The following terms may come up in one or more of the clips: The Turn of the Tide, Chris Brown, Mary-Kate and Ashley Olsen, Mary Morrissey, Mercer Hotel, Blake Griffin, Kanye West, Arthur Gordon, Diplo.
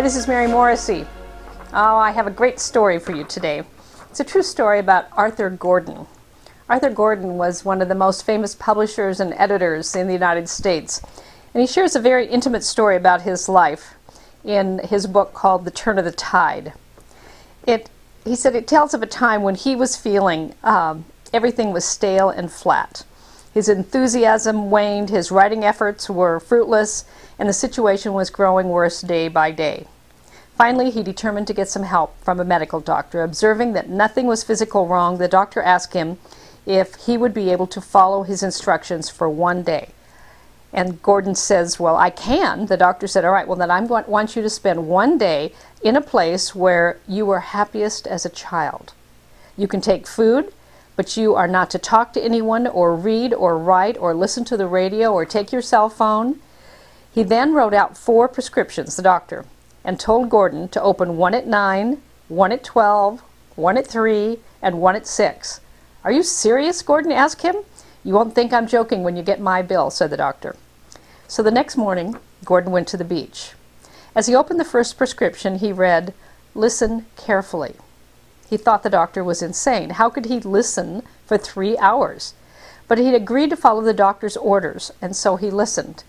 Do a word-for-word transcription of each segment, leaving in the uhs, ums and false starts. Hi, this is Mary Morrissey. Oh, I have a great story for you today. It's a true story about Arthur Gordon. Arthur Gordon was one of the most famous publishers and editors in the United States, and he shares a very intimate story about his life in his book called The Turn of the Tide. It, he said it tells of a time when he was feeling um, everything was stale and flat. His enthusiasm waned, his writing efforts were fruitless, and the situation was growing worse day by day. Finally, he determined to get some help from a medical doctor. Observing that nothing was physically wrong, the doctor asked him if he would be able to follow his instructions for one day. And Gordon says, well, I can. The doctor said, all right, well, then I want you to spend one day in a place where you were happiest as a child. You can take food, but you are not to talk to anyone or read or write or listen to the radio or take your cell phone. He then wrote out four prescriptions, the doctor, and told Gordon to open one at nine, one at twelve, one at three, and one at six. Are you serious? Gordon asked him. You won't think I'm joking when you get my bill, said the doctor. So the next morning, Gordon went to the beach. As he opened the first prescription, he read, "Listen carefully." He thought the doctor was insane. How could he listen for three hours? But he'd agreed to follow the doctor's orders, and so he listened.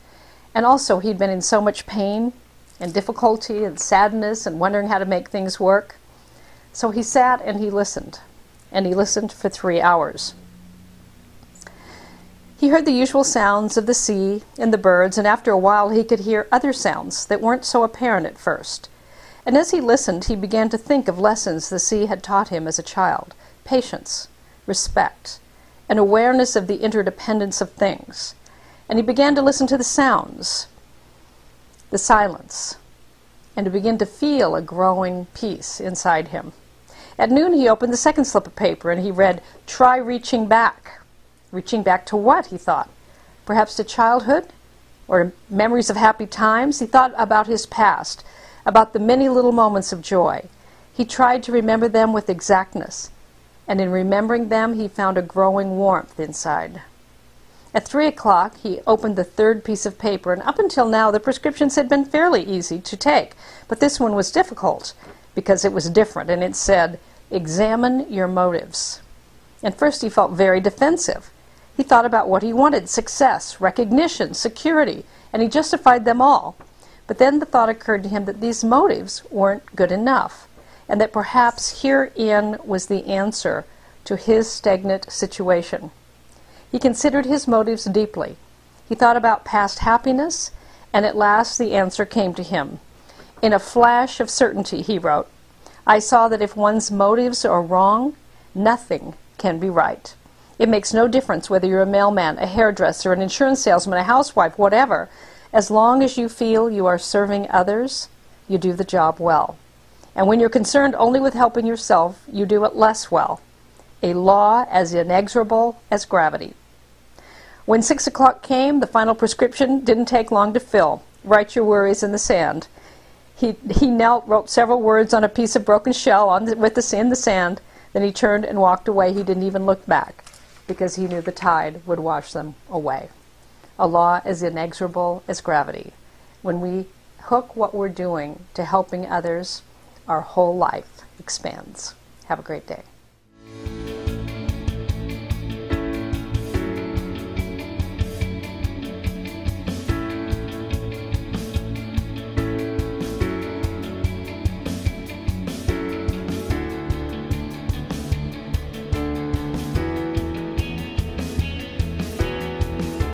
And also, he'd been in so much pain and difficulty and sadness and wondering how to make things work. So he sat and he listened, and he listened for three hours. He heard the usual sounds of the sea and the birds, and after a while he could hear other sounds that weren't so apparent at first. And as he listened, he began to think of lessons the sea had taught him as a child: patience, respect, an awareness of the interdependence of things. And he began to listen to the sounds, the silence, and to begin to feel a growing peace inside him. At noon, he opened the second slip of paper, and he read, "Try reaching back." Reaching back to what, he thought? Perhaps to childhood or memories of happy times? He thought about his past, about the many little moments of joy. He tried to remember them with exactness, and in remembering them he found a growing warmth inside. At three o'clock he opened the third piece of paper, and up until now the prescriptions had been fairly easy to take, but this one was difficult because it was different, and it said, "Examine your motives." And first he felt very defensive. He thought about what he wanted: success, recognition, security, and he justified them all. But then the thought occurred to him that these motives weren't good enough, and that perhaps herein was the answer to his stagnant situation. He considered his motives deeply. He thought about past happiness, and at last the answer came to him. In a flash of certainty, he wrote, "I saw that if one's motives are wrong, nothing can be right. It makes no difference whether you're a mailman, a hairdresser, an insurance salesman, a housewife, whatever. As long as you feel you are serving others, you do the job well. And when you're concerned only with helping yourself, you do it less well. A law as inexorable as gravity." When six o'clock came, the final prescription didn't take long to fill. "Write your worries in the sand." He, he knelt, wrote several words on a piece of broken shell on the, with the, in the sand, then he turned and walked away. He didn't even look back, because he knew the tide would wash them away. A law as inexorable as gravity. When we hook what we're doing to helping others, our whole life expands. Have a great day.